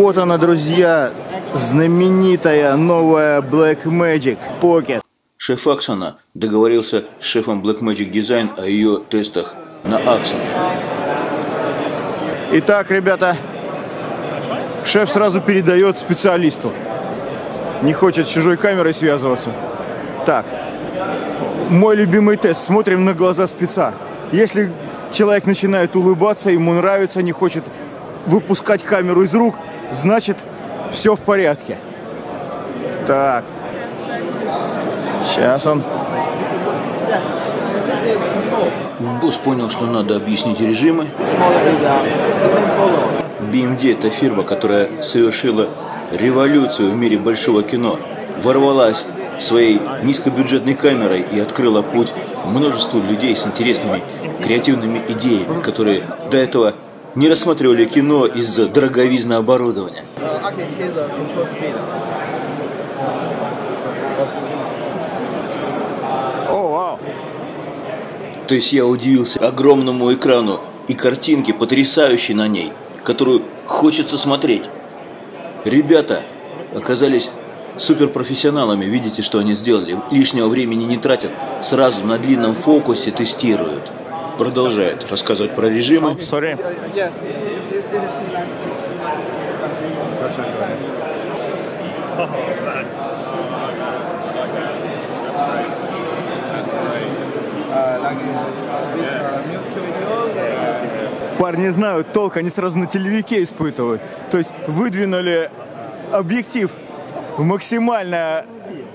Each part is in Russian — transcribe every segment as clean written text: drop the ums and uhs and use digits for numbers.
Вот она, друзья, знаменитая новая Blackmagic Pocket. Шеф Accsoon договорился с шефом Blackmagic Design о ее тестах на Accsoon. Итак, ребята, шеф сразу передает специалисту. Не хочет с чужой камерой связываться. Так, мой любимый тест. Смотрим на глаза спеца. Если человек начинает улыбаться, ему нравится, не хочет выпускать камеру из рук, значит, все в порядке. Так. Сейчас он. Босс понял, что надо объяснить режимы. BMD – это фирма, которая совершила революцию в мире большого кино, ворвалась своей низкобюджетной камерой и открыла путь множеству людей с интересными креативными идеями, которые до этого не рассматривали кино из-за дороговизны оборудования. То есть я удивился огромному экрану и картинке, потрясающей на ней, которую хочется смотреть. Ребята оказались суперпрофессионалами. Видите, что они сделали? Лишнего времени не тратят. Сразу на длинном фокусе тестируют. Продолжает рассказывать про режимы. Парни знают толк, они сразу на телевике испытывают. То есть выдвинули объектив в максимально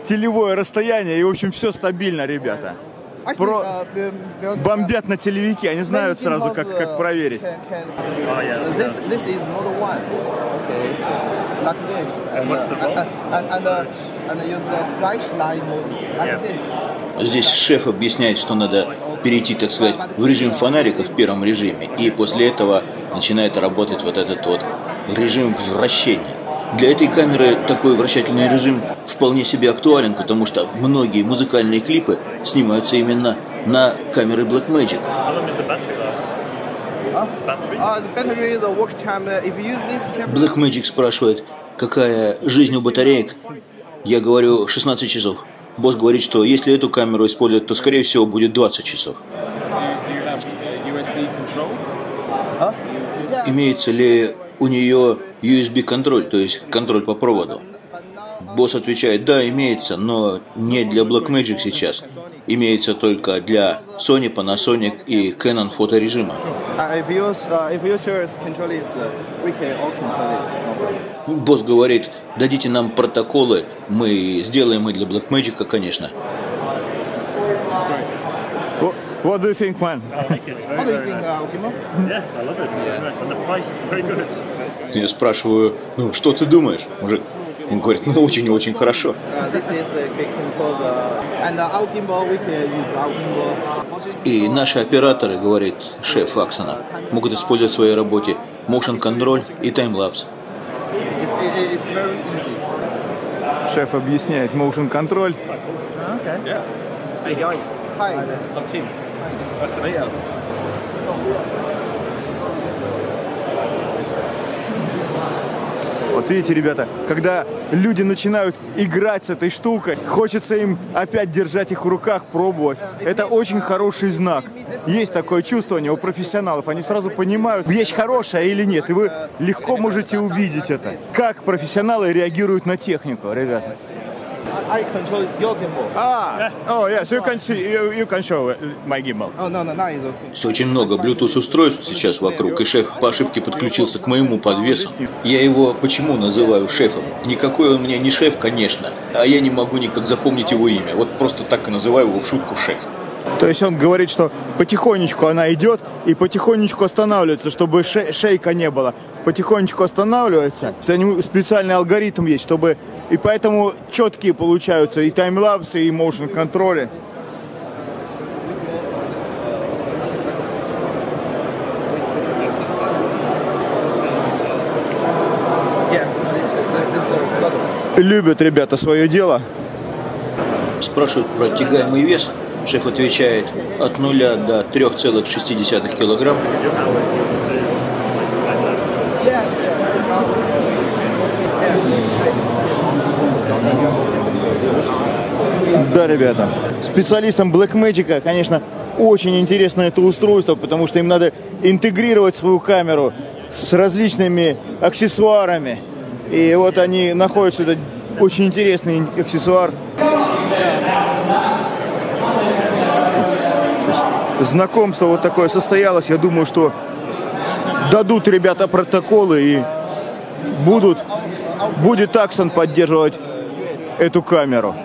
телевое расстояние, и, в общем, все стабильно, ребята. Бомбят на телевике, они знают сразу, как проверить. Здесь шеф объясняет, что надо перейти, так сказать, в режим фонарика в первом режиме, и после этого начинает работать вот этот вот режим вращения. Для этой камеры такой вращательный режим вполне себе актуален, потому что многие музыкальные клипы снимаются именно на камеры Blackmagic. Blackmagic спрашивает, какая жизнь у батареек? Я говорю 16 часов. Босс говорит, что если эту камеру использовать, то скорее всего будет 20 часов. Имеется ли у нее USB-контроль, то есть контроль по проводу? Босс отвечает, да, имеется, но не для Blackmagic сейчас. Имеется только для Sony, Panasonic и Canon фоторежима. Босс говорит, дадите нам протоколы, мы сделаем и для Blackmagic, конечно. What do you think, man? Я спрашиваю, ну, что ты думаешь, мужик? Он говорит, ну, очень-очень хорошо. И наши операторы, говорит шеф Accsoon, могут использовать в своей работе motion control и таймлапс. Шеф объясняет motion control. Вот видите, ребята, когда люди начинают играть с этой штукой, хочется им опять держать их в руках, пробовать. Это очень хороший знак. Есть такое чувствование у профессионалов. Они сразу понимают, вещь хорошая или нет. И вы легко можете увидеть это. Как профессионалы реагируют на технику, ребята. Очень много Bluetooth устройств сейчас вокруг, и шеф по ошибке подключился к моему подвесу. Я его почему называю шефом? Никакой он мне не шеф, конечно, а я не могу никак запомнить его имя. Вот просто так и называю его в шутку шеф. То есть он говорит, что потихонечку она идет и потихонечку останавливается, чтобы шейка не было. Потихонечку останавливается. Специальный алгоритм есть, чтобы... И поэтому четкие получаются и таймлапсы, и моушн-контроли. Любят ребята свое дело. Спрашивают про тягаемый вес. Шеф отвечает от 0 до 3,6 килограмм. Да, ребята, специалистам Blackmagic, конечно, очень интересно это устройство, потому что им надо интегрировать свою камеру с различными аксессуарами. И вот они находят сюда очень интересный аксессуар. Знакомство вот такое состоялось. Я думаю, что дадут ребята протоколы и будет Accsoon поддерживать эту камеру.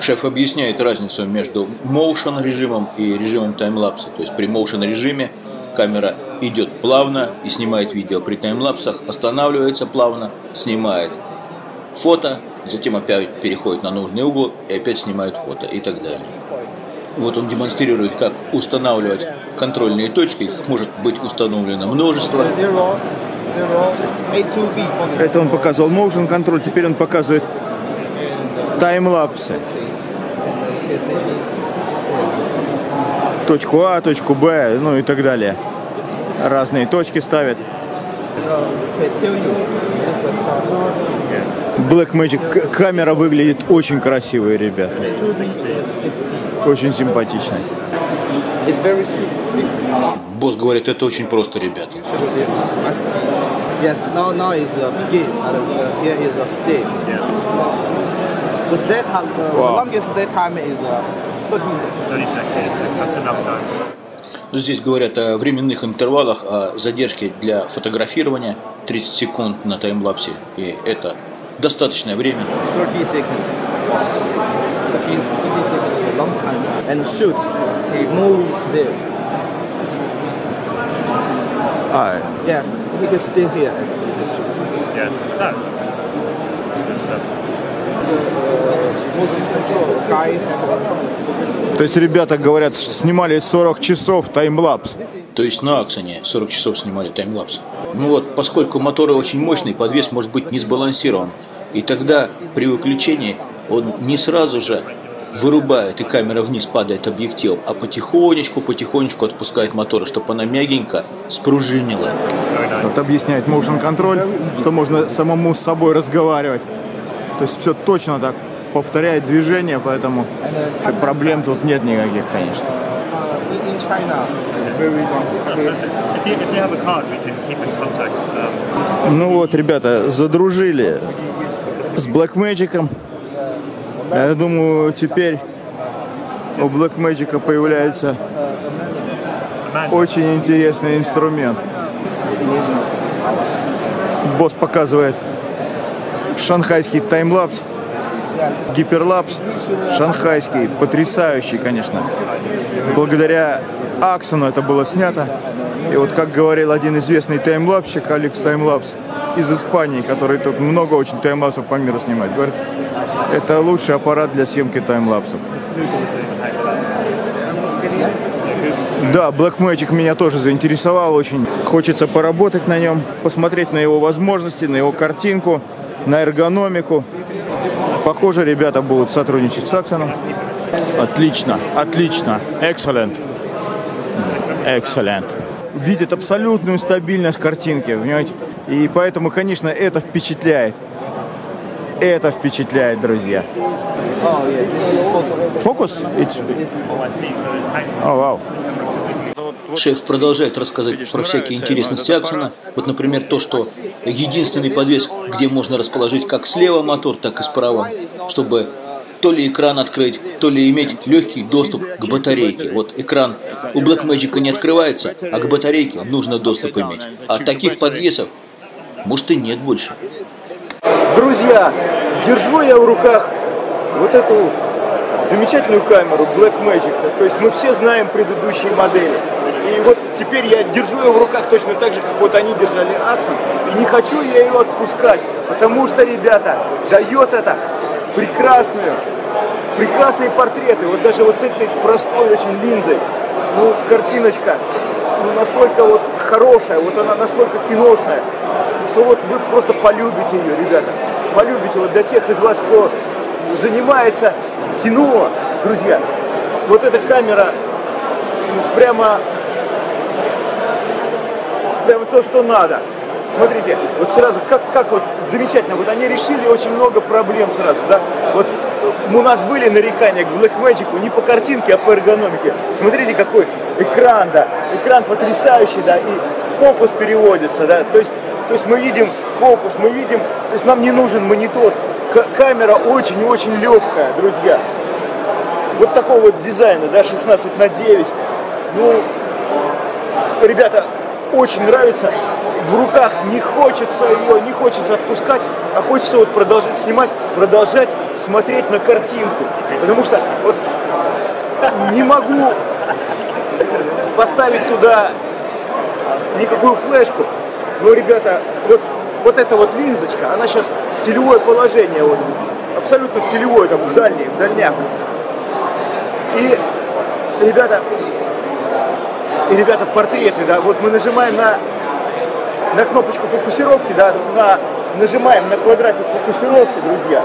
Шеф объясняет разницу между motion режимом и режимом таймлапса. То есть при motion режиме камера идет плавно и снимает видео. При таймлапсах останавливается плавно, снимает фото, затем опять переходит на нужный угол и опять снимает фото и так далее. Вот он демонстрирует, как устанавливать контрольные точки. Их может быть установлено множество. Это он показывал motion control, теперь он показывает таймлапсы. Точку А, точку Б, ну и так далее. Разные точки ставят. Blackmagic камера выглядит очень красивой, ребят. Очень симпатичный. Босс говорит, это очень просто, ребята. Здесь говорят о временных интервалах, о задержке для фотографирования 30 секунд на таймлапсе. И это достаточное время. То есть ребята говорят, что снимали 40 часов таймлапс. То есть на Accsoon 40 часов снимали таймлапс. Ну вот, поскольку моторы очень мощные, подвес может быть не сбалансирован. И тогда при выключении он не сразу же вырубает, и камера вниз падает объективом, а потихонечку отпускает моторы, чтобы она мягенько спружинила. Вот объясняет motion control, что можно самому с собой разговаривать. То есть все точно так повторяет движение, поэтому проблем тут нет никаких, конечно. Ну вот, ребята, задружили с Blackmagic'ом. Я думаю, теперь у Blackmagic'а появляется очень интересный инструмент. Босс показывает шанхайский таймлапс, гиперлапс шанхайский, потрясающий, конечно. Благодаря Accsoon это было снято. И вот, как говорил один известный таймлапсчик, Алекс Таймлапс из Испании, который тут много очень таймлапсов по миру снимает, говорит, это лучший аппарат для съемки таймлапсов. Да, Blackmagic меня тоже заинтересовал очень. Хочется поработать на нем, посмотреть на его возможности, на его картинку, на эргономику. Похоже, ребята будут сотрудничать с Accsoon. Отлично, отлично. Excellent. Excellent. Видит абсолютную стабильность картинки, понимаете? И поэтому, конечно, это впечатляет. Это впечатляет, друзья. Фокус? Вау. Шеф продолжает рассказывать про всякие интересности Accsoon. Вот, например, то, что единственный подвес, где можно расположить как слева мотор, так и справа, чтобы то ли экран открыть, то ли иметь легкий доступ к батарейке. Вот экран у Blackmagic'а не открывается, а к батарейке нужно доступ иметь. А таких подвесов, может, и нет больше. Друзья, держу я в руках вот эту замечательную камеру Blackmagic. То есть мы все знаем предыдущие модели. И вот теперь я держу ее в руках точно так же, как вот они держали Accsoon. И не хочу я ее отпускать, потому что, ребята, дает это прекрасные портреты. Вот даже вот с этой простой очень линзой, ну, картиночка, ну, настолько вот хорошая, вот она настолько киношная, что вот вы просто полюбите ее, ребята. Полюбите. Вот для тех из вас, кто занимается кино, друзья, вот эта камера прямо то, что надо. Смотрите, вот сразу, как вот замечательно, вот они решили очень много проблем сразу, да. Вот у нас были нарекания к Blackmagic не по картинке, а по эргономике. Смотрите, какой экран, да, экран потрясающий, да, и фокус переводится, да, то есть мы видим фокус, мы видим, то есть нам не нужен монитор, камера очень-очень легкая, друзья. Вот такого вот дизайна, да, 16:9, ну, ребята, очень нравится. В руках не хочется ее, не хочется отпускать, а хочется вот продолжать снимать, продолжать смотреть на картинку. Потому что вот не могу поставить туда никакую флешку. Но, ребята, вот эта вот линзочка, она сейчас в телевое положение, вот, абсолютно в телевое, там, в дальняк. И, ребята, портреты, да, вот мы нажимаем на кнопочку фокусировки, да, нажимаем на квадратик фокусировки, друзья.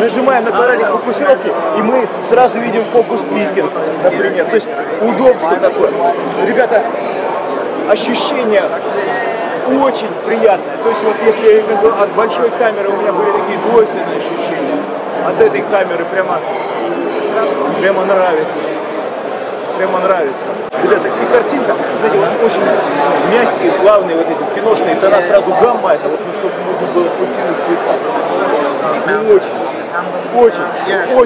Нажимаем на квадратик фокусировки, и мы сразу видим фокус пикинг, например. То есть удобство такое. Ребята, ощущение очень приятное. То есть вот если от большой камеры у меня были такие двойственные ощущения, от этой камеры прямо нравится. Прямо нравится. Ребята, и картинка, знаете, вот очень мягкие, плавные вот эти киношные тона, сразу гамма, это вот, ну, чтобы можно было подтянуть цвета. Ну,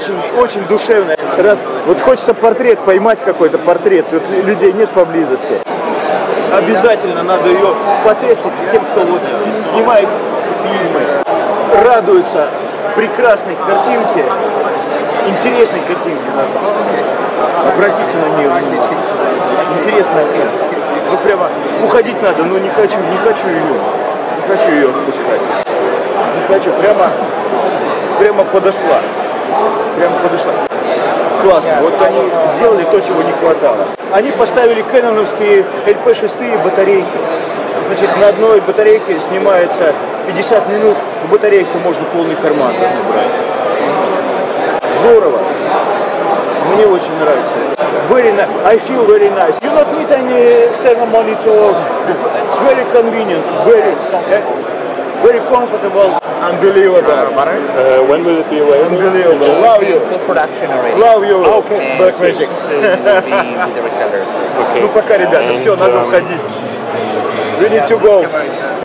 очень душевно. Раз, вот хочется портрет поймать, какой-то портрет, вот людей нет поблизости. Обязательно надо ее потестить тем, кто вот снимает фильмы, радуется прекрасной картинке, интересной картинке. Обратите на нее внимание. Интересно. Ну прямо уходить надо, но не хочу ее отпускать. Не хочу. Прямо подошла. Классно. Вот они сделали то, чего не хватало. Они поставили кэноновские LP6 батарейки. Значит, на одной батарейке снимается 50 минут. В батарейку можно полный карман брать. Здорово. Мне очень нравится. I feel very nice. You don't need any external monitor. It's very convenient, very comfortable. Unbelievable. When will it be available? Unbelievable. Love you. Full production already. Love you. Okay. Blackmagic. Ну пока, ребята, все, надо уходить. We need to go.